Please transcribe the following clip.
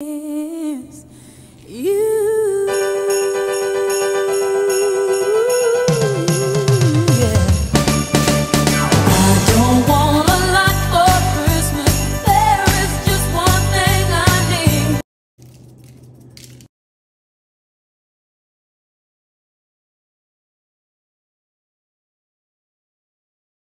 You